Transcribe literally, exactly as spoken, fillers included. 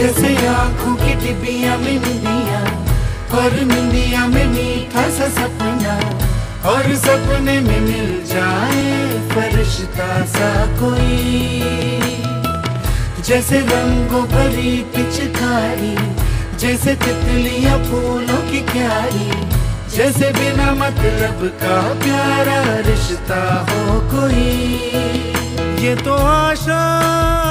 जैसे आँखों की डिबिया में निंदिया और निंदिया में मीठा सा सपना और सपने में मिल जाए फरिश्ता सा कोई, जैसे रंगों भरी पिचकारी, जैसे तितलियां फूलों की क्यारी, जैसे बिना मतलब का प्यारा रिश्ता हो कोई। ये तो आशा